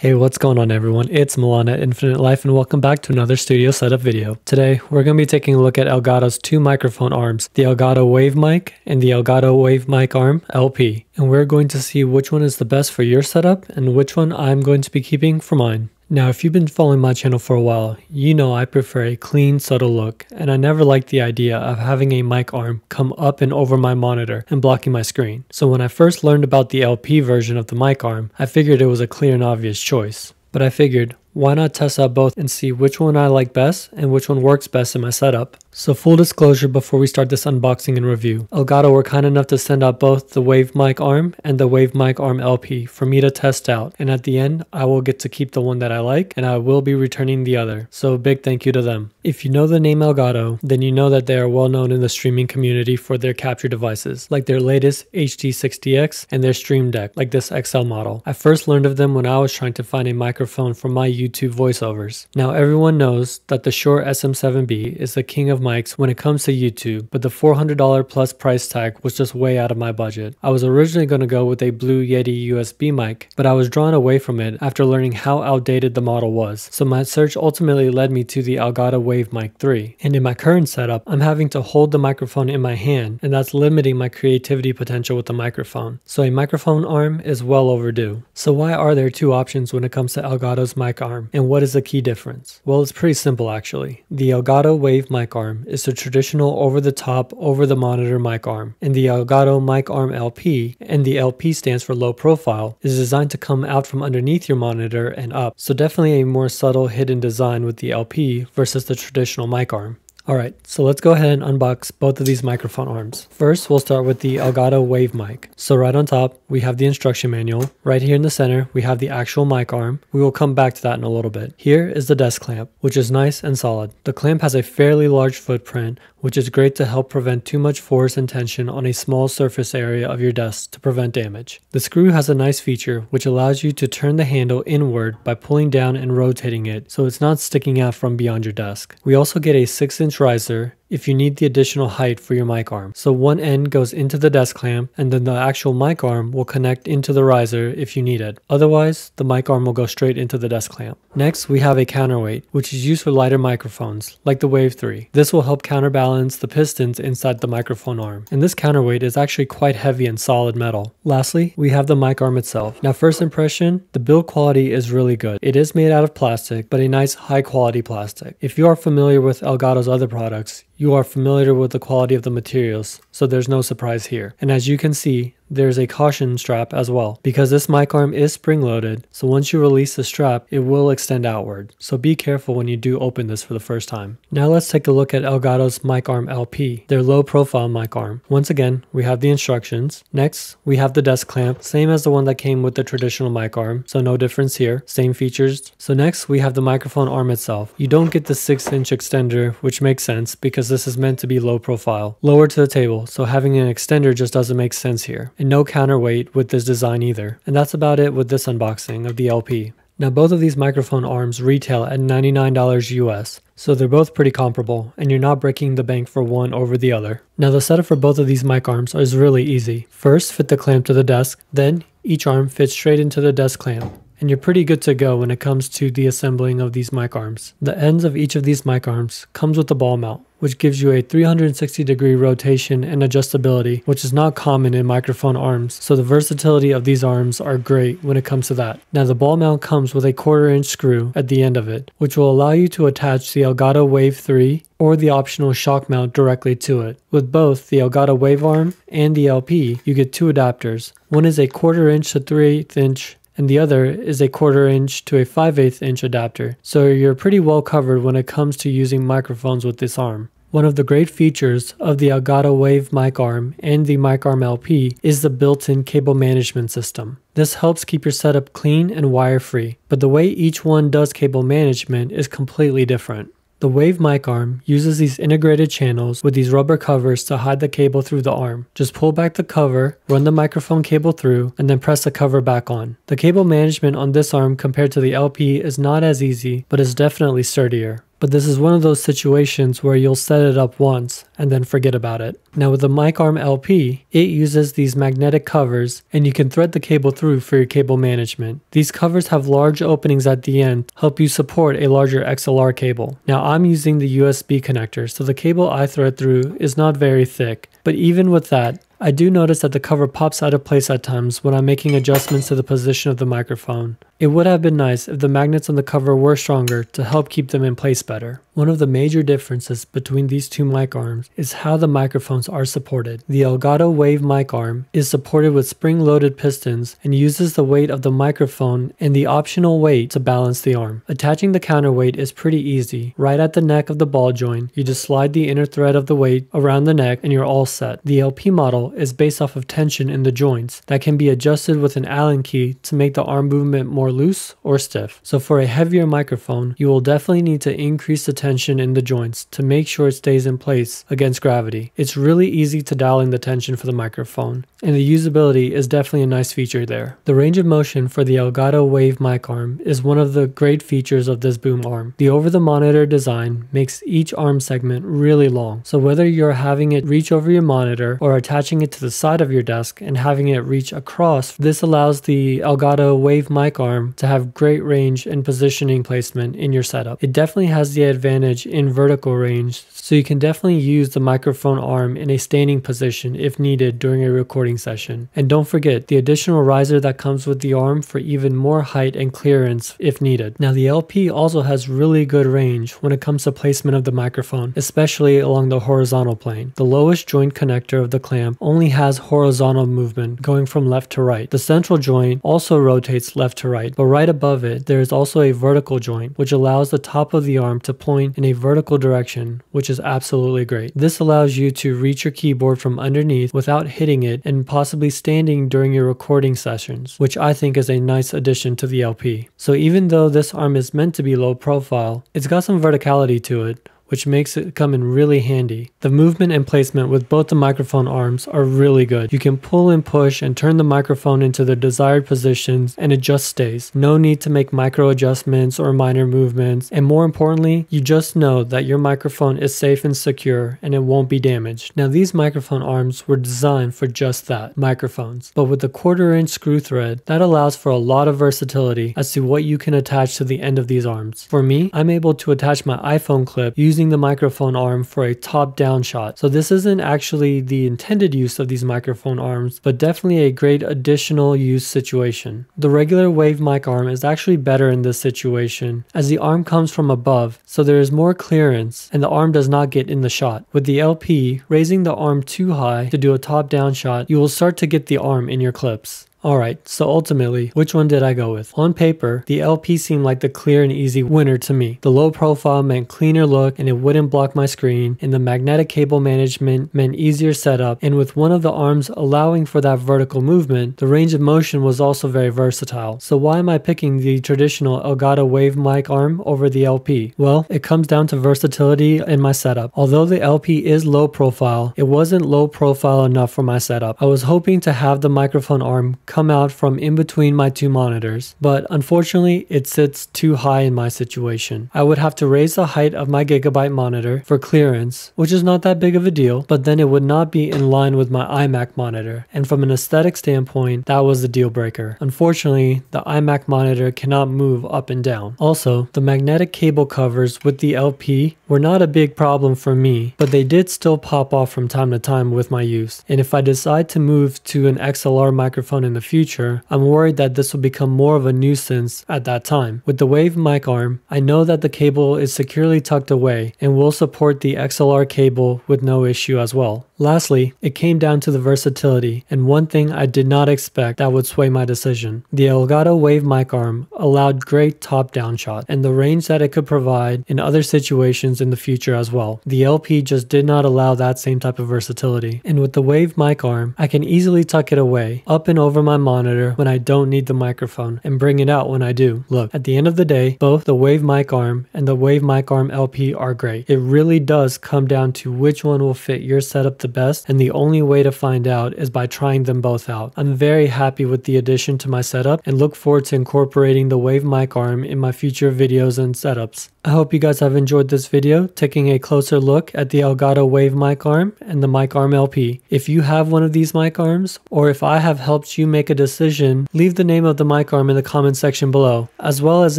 Hey, what's going on everyone? It's Milan at Infinite Life and welcome back to another studio setup video. Today, we're going to be taking a look at Elgato's two microphone arms, the Elgato Wave Mic and the Elgato Wave Mic Arm LP. And we're going to see which one is the best for your setup and which one I'm going to be keeping for mine. Now, if you've been following my channel for a while, you know I prefer a clean, subtle look, and I never liked the idea of having a mic arm come up and over my monitor and blocking my screen. So when I first learned about the LP version of the mic arm, I figured it was a clear and obvious choice. But I figured, why not test out both and see which one I like best and which one works best in my setup. So full disclosure before we start this unboxing and review, Elgato were kind enough to send out both the Wave Mic Arm and the Wave Mic Arm LP for me to test out, and at the end I will get to keep the one that I like and I will be returning the other, so a big thank you to them. If you know the name Elgato, then you know that they are well known in the streaming community for their capture devices, like their latest HD60X and their Stream Deck, like this XL model. I first learned of them when I was trying to find a microphone for my YouTube voiceovers. Now everyone knows that the Shure SM7B is the king of mics when it comes to YouTube, but the $400 plus price tag was just way out of my budget. I was originally going to go with a Blue Yeti USB mic, but I was drawn away from it after learning how outdated the model was, so my search ultimately led me to the Elgato Wave Mic 3. And in my current setup, I'm having to hold the microphone in my hand, and that's limiting my creativity potential with the microphone. So a microphone arm is well overdue. So why are there two options when it comes to Elgato's mic arm? And what is the key difference? Well, it's pretty simple actually. The Elgato Wave Mic Arm is the traditional over-the-top, over-the-monitor mic arm, and the Elgato Mic Arm LP, and the LP stands for low profile, is designed to come out from underneath your monitor and up, so definitely a more subtle hidden design with the LP versus the traditional mic arm. Alright, so let's go ahead and unbox both of these microphone arms. First, we'll start with the Elgato Wave Mic. So right on top, we have the instruction manual. Right here in the center, we have the actual mic arm. We will come back to that in a little bit. Here is the desk clamp, which is nice and solid. The clamp has a fairly large footprint, which is great to help prevent too much force and tension on a small surface area of your desk to prevent damage. The screw has a nice feature, which allows you to turn the handle inward by pulling down and rotating it, so it's not sticking out from beyond your desk. We also get a 6-inch riser if you need the additional height for your mic arm. So one end goes into the desk clamp, and then the actual mic arm will connect into the riser if you need it. Otherwise, the mic arm will go straight into the desk clamp. Next, we have a counterweight, which is used for lighter microphones, like the Wave 3. This will help counterbalance the pistons inside the microphone arm. And this counterweight is actually quite heavy and solid metal. Lastly, we have the mic arm itself. Now, first impression, the build quality is really good. It is made out of plastic, but a nice high quality plastic. If you are familiar with Elgato's other products, you are familiar with the quality of the materials, so there's no surprise here. And as you can see, there's a caution strap as well, because this mic arm is spring-loaded, so once you release the strap, it will extend outward. So be careful when you do open this for the first time. Now let's take a look at Elgato's Mic Arm LP, their low-profile mic arm. Once again, we have the instructions. Next, we have the desk clamp, same as the one that came with the traditional mic arm, so no difference here, same features. So next, we have the microphone arm itself. You don't get the 6-inch extender, which makes sense because this is meant to be low-profile, lower to the table, so having an extender just doesn't make sense here. And no counterweight with this design either. And that's about it with this unboxing of the LP. Now both of these microphone arms retail at $99 US, so they're both pretty comparable, and you're not breaking the bank for one over the other. Now the setup for both of these mic arms is really easy. First, fit the clamp to the desk, then each arm fits straight into the desk clamp. And you're pretty good to go when it comes to the assembling of these mic arms. The ends of each of these mic arms comes with a ball mount, which gives you a 360-degree rotation and adjustability, which is not common in microphone arms, so the versatility of these arms are great when it comes to that. Now the ball mount comes with a 1/4-inch screw at the end of it, which will allow you to attach the Elgato Wave 3 or the optional shock mount directly to it. With both the Elgato Wave Arm and the LP, you get two adapters. One is a 1/4-inch to 3/8-inch, and the other is a 1/4-inch to a 5/8-inch adapter, so you're pretty well covered when it comes to using microphones with this arm. One of the great features of the Elgato Wave Mic Arm and the Mic Arm LP is the built-in cable management system. This helps keep your setup clean and wire-free, but the way each one does cable management is completely different. The Wave Mic Arm uses these integrated channels with these rubber covers to hide the cable through the arm. Just pull back the cover, run the microphone cable through, and then press the cover back on. The cable management on this arm compared to the LP is not as easy, but is definitely sturdier. but this is one of those situations where you'll set it up once and then forget about it. Now with the Mic Arm LP, it uses these magnetic covers and you can thread the cable through for your cable management. These covers have large openings at the end, help you support a larger XLR cable. Now I'm using the USB connector, so the cable I thread through is not very thick, but even with that, I do notice that the cover pops out of place at times when I'm making adjustments to the position of the microphone. It would have been nice if the magnets on the cover were stronger to help keep them in place better. One of the major differences between these two mic arms is how the microphones are supported. The Elgato Wave Mic Arm is supported with spring-loaded pistons and uses the weight of the microphone and the optional weight to balance the arm. Attaching the counterweight is pretty easy. Right at the neck of the ball joint, you just slide the inner thread of the weight around the neck and you're all set. The LP model is based off of tension in the joints that can be adjusted with an Allen key to make the arm movement more loose or stiff. So for a heavier microphone, you will definitely need to increase the tension in the joints to make sure it stays in place against gravity. It's really easy to dial in the tension for the microphone, and the usability is definitely a nice feature there. The range of motion for the Elgato Wave Mic Arm is one of the great features of this boom arm. The over-the-monitor design makes each arm segment really long, so whether you're having it reach over your monitor or attaching it to the side of your desk and having it reach across, this allows the Elgato Wave Mic Arm to have great range and positioning placement in your setup. It definitely has the advantage in vertical range, so you can definitely use the microphone arm in a standing position if needed during a recording session. And don't forget the additional riser that comes with the arm for even more height and clearance if needed. Now the LP also has really good range when it comes to placement of the microphone, especially along the horizontal plane. The lowest joint connector of the clamp only has horizontal movement going from left to right. The central joint also rotates left to right, but right above it there is also a vertical joint which allows the top of the arm to point in a vertical direction, which is absolutely great. This allows you to reach your keyboard from underneath without hitting it and possibly standing during your recording sessions, which I think is a nice addition to the LP. So even though this arm is meant to be low profile, it's got some verticality to it, which makes it come in really handy. The movement and placement with both the microphone arms are really good. You can pull and push and turn the microphone into the desired positions and it just stays. No need to make micro adjustments or minor movements, and more importantly, you just know that your microphone is safe and secure and it won't be damaged. Now these microphone arms were designed for just that, microphones, but with the 1/4-inch screw thread, that allows for a lot of versatility as to what you can attach to the end of these arms. For me, I'm able to attach my iPhone clip using the microphone arm for a top-down shot. So this isn't actually the intended use of these microphone arms, but definitely a great additional use situation. The regular Wave Mic Arm is actually better in this situation as the arm comes from above, so there is more clearance and the arm does not get in the shot. With the LP, raising the arm too high to do a top-down shot, you will start to get the arm in your clips. Alright, so ultimately, which one did I go with? On paper, the LP seemed like the clear and easy winner to me. The low profile meant cleaner look and it wouldn't block my screen, and the magnetic cable management meant easier setup, and with one of the arms allowing for that vertical movement, the range of motion was also very versatile. So why am I picking the traditional Elgato Wave Mic Arm over the LP? Well, it comes down to versatility in my setup. Although the LP is low profile, it wasn't low profile enough for my setup. I was hoping to have the microphone arm come out from in between my two monitors, but unfortunately it sits too high in my situation. I would have to raise the height of my Gigabyte monitor for clearance, which is not that big of a deal, but then it would not be in line with my iMac monitor, and from an aesthetic standpoint, that was the deal breaker. Unfortunately, the iMac monitor cannot move up and down. Also, the magnetic cable covers with the LP were not a big problem for me, but they did still pop off from time to time with my use, and if I decide to move to an XLR microphone in the future, I'm worried that this will become more of a nuisance at that time. With the Wave Mic Arm, I know that the cable is securely tucked away and will support the XLR cable with no issue as well. Lastly, it came down to the versatility, and one thing I did not expect that would sway my decision. The Elgato Wave Mic Arm allowed great top-down shot and the range that it could provide in other situations in the future as well. The LP just did not allow that same type of versatility, and with the Wave Mic Arm, I can easily tuck it away, up and over my monitor when I don't need the microphone, and bring it out when I do. Look, at the end of the day, both the Wave Mic Arm and the Wave Mic Arm LP are great. It really does come down to which one will fit your setup the the best, and the only way to find out is by trying them both out. I'm very happy with the addition to my setup and look forward to incorporating the Wave Mic Arm in my future videos and setups. I hope you guys have enjoyed this video, taking a closer look at the Elgato Wave Mic Arm and the Mic Arm LP. If you have one of these mic arms, or if I have helped you make a decision, leave the name of the mic arm in the comment section below, as well as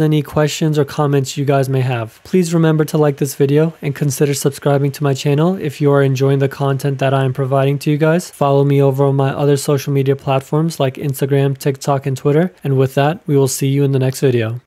any questions or comments you guys may have. Please remember to like this video and consider subscribing to my channel if you are enjoying the content that I am providing to you guys. Follow me over on my other social media platforms like Instagram, TikTok, and Twitter. And with that, we will see you in the next video.